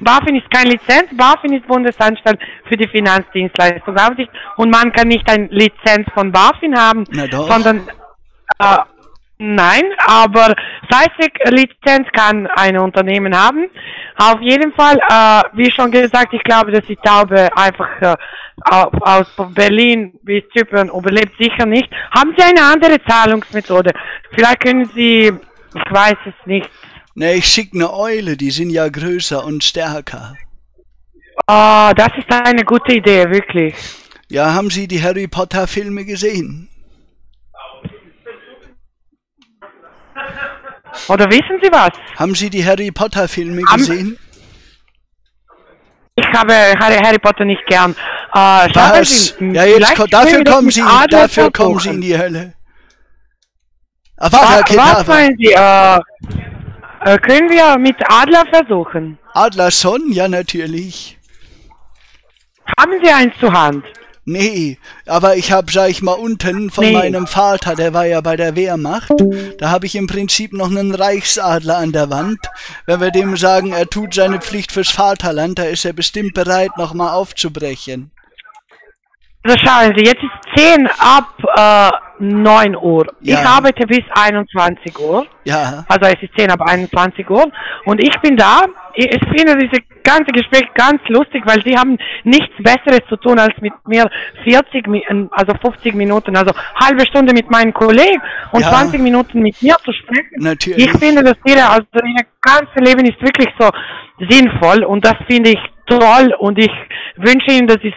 BaFin ist keine Lizenz, BaFin ist Bundesanstalt für die Finanzdienstleistungsaufsicht. Und man kann nicht eine Lizenz von BaFin haben, sondern... Nein, aber 30-Lizenz kann ein Unternehmen haben. Auf jeden Fall, wie schon gesagt, ich glaube, dass die Taube einfach aus Berlin bis Zypern überlebt, sicher nicht. Haben Sie eine andere Zahlungsmethode? Vielleicht können Sie, ich weiß es nicht. Ne, ich schicke eine Eule, die sind ja größer und stärker. Oh, das ist eine gute Idee, wirklich. Ja, haben Sie die Harry Potter Filme gesehen? Oder wissen Sie was? Haben Sie die Harry Potter Filme gesehen? Ich habe Harry Potter nicht gern. Was? Sie, ja, jetzt dafür kommen Sie in die Hölle. Was meinen Sie? Können wir mit Adler versuchen? Adlerson? Ja, natürlich. Haben Sie eins zur Hand? Nee, aber ich habe, sag ich mal, unten von meinem Vater, der war ja bei der Wehrmacht, da habe ich im Prinzip noch einen Reichsadler an der Wand. Wenn wir dem sagen, er tut seine Pflicht fürs Vaterland, da ist er bestimmt bereit, nochmal aufzubrechen. Also schauen Sie, jetzt ist 10 ab 9 Uhr. Ja. Ich arbeite bis 21 Uhr. Ja. Also es ist 10 ab 21 Uhr. Und ich bin da. Ich finde dieses ganze Gespräch ganz lustig, weil Sie haben nichts Besseres zu tun, als mit mir 50 Minuten, also halbe Stunde mit meinen Kollegen und 20 Minuten mit mir zu sprechen. Natürlich. Ich finde, dass Ihr ganzes Leben ist wirklich so sinnvoll und das finde ich toll und ich wünsche Ihnen, dass Sie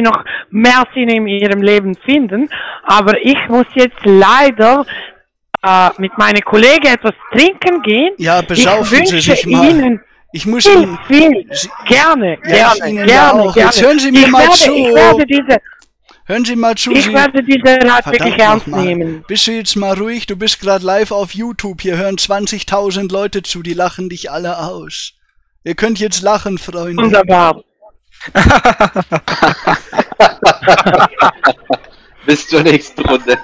noch mehr Sinn in Ihrem Leben finden. Aber ich muss jetzt leider mit meinen Kollegen etwas trinken gehen. Ja, besaufen Sie sich mal. Ich muss Ihnen gerne. Jetzt hören Sie mir mal zu. Hören Sie mal zu. Ich werde diese Rat wirklich ernst nehmen. Bist du jetzt mal ruhig? Du bist gerade live auf YouTube. Hier hören 20.000 Leute zu. Die lachen dich alle aus. Ihr könnt jetzt lachen, Freunde. Wunderbar. Bis zur nächsten Runde.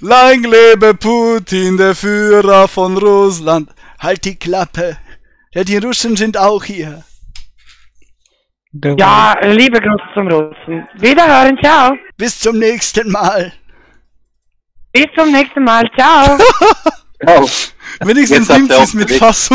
Lang lebe Putin, der Führer von Russland. Halt die Klappe. Ja, die Russen sind auch hier. Ja, liebe Grüße zum Russen. Wiederhören, ciao. Bis zum nächsten Mal. Bis zum nächsten Mal, ciao. Wenigstens nimmt sie es mit Fassung.